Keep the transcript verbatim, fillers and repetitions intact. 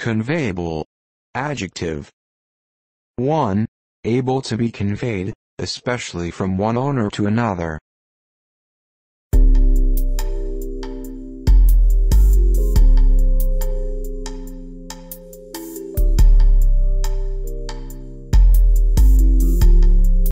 Conveyable. Adjective. one. Able to be conveyed, especially from one owner to another.